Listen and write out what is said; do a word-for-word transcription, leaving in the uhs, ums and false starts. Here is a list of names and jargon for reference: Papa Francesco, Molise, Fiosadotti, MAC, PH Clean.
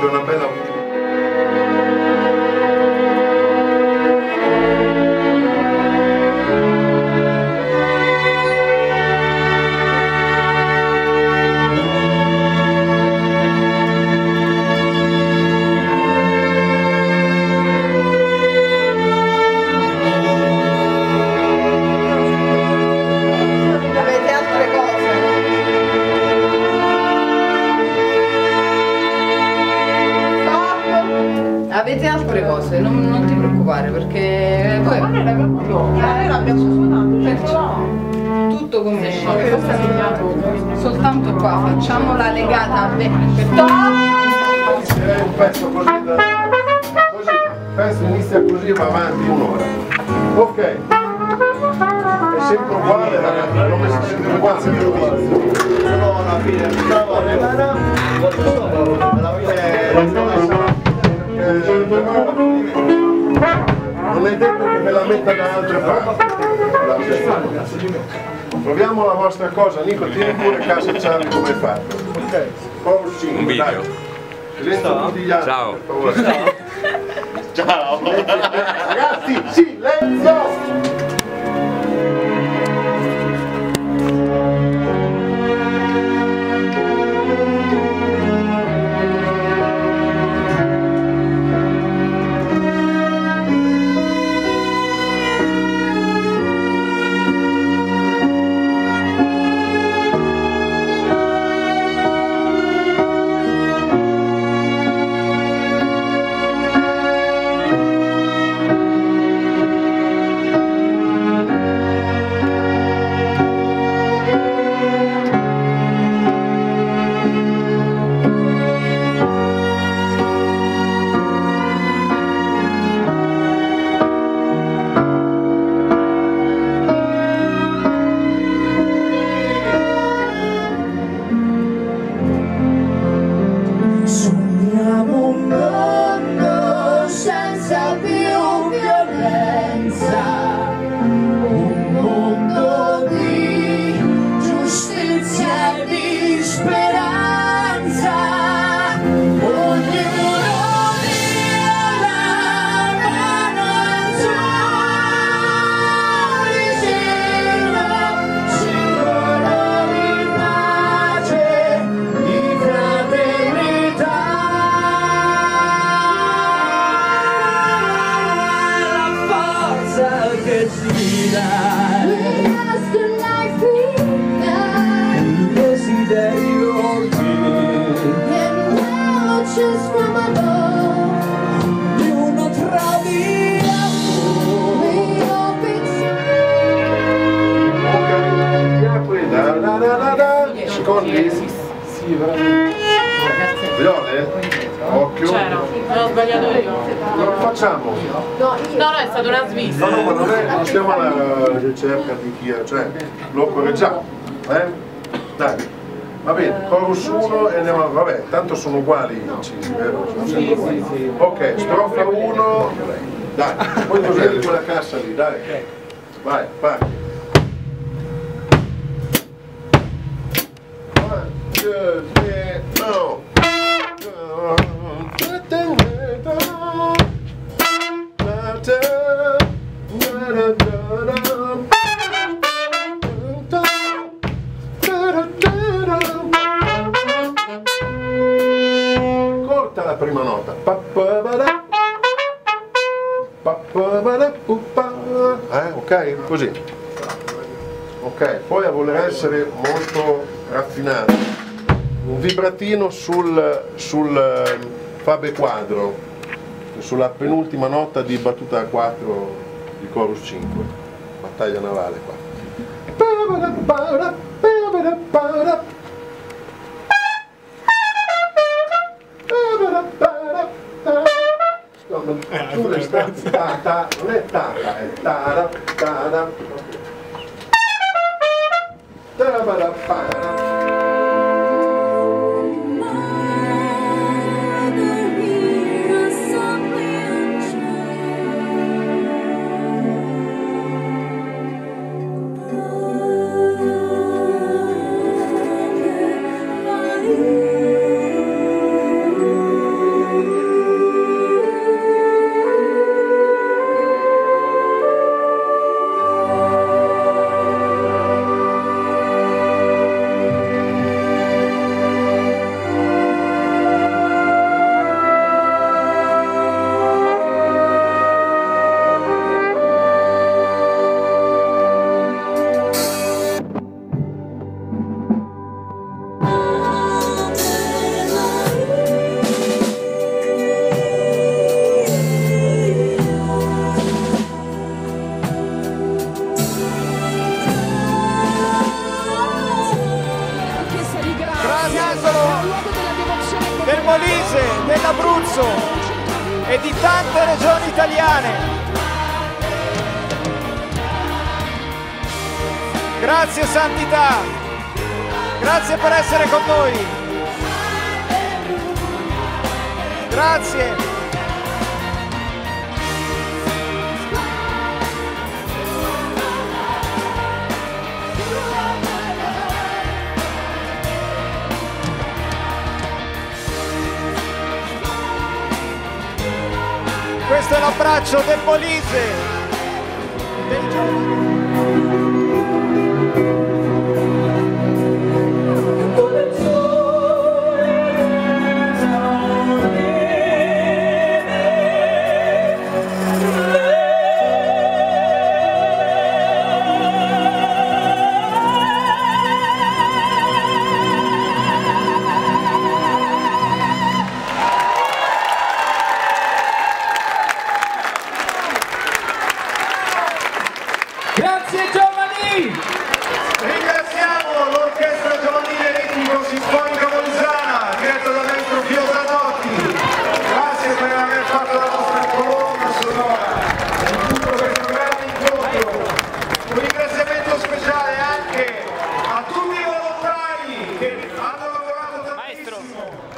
sarebbe una bella opportunità. Avete altre cose, non, non ti preoccupare perché poi... Ma noi l'abbiamo suonato, l'abbiamo suonato, tutto con me, soltanto qua, facciamo la legata a me. Un pezzo così, da... così, il pezzo inizia così, va avanti un'ora, ok, è sempre uguale ragazzi, non è sempre uguale, sempre uguale, però alla fine, alla fine, non è detto che me la metta da altre parti. Proviamo la vostra cosa, Nico, tieni pure casa Charlie come hai fatto. Ok, porci, un video. Ciao. Ciao. Ragazzi, silenzio! Viole? Occhio. C'era, l'ho sbagliato io. Lo facciamo? No, no, è stata una svista. No, no, ma non è, non stiamo alla ricerca di chi è, cioè, lo correggiamo. Eh? Dai, va bene, chorus uno e andiamo, vabbè, tanto sono uguali i cisi, vero? Sono sempre uguali. Ok, strofa uno, dai, poi cos'è di quella cassa lì, dai. Vai, vai. No! Corta la prima nota. Eh, ok, così. Ok, poi a voler essere molto raffinato. Un vibratino sul, sul fabe quadro, sulla penultima nota di battuta quattro di chorus cinque, battaglia navale qua. Non è tata, non è tata, è tara, tara. Thank you. del Molise, dell'Abruzzo e di tante regioni italiane. Grazie Santità, grazie per essere con noi. Grazie. Questo è l'abbraccio del Molise, dei giovani. Grazie giovani! Ringraziamo l'orchestra giovanile ritmico sinfonica molisana, diretta dal maestro Fiosadotti. Grazie per aver fatto la vostra colonna sonora in tutto questo grande incontro. Un ringraziamento speciale anche a tutti i volontari che hanno lavorato tantissimo. Maestro.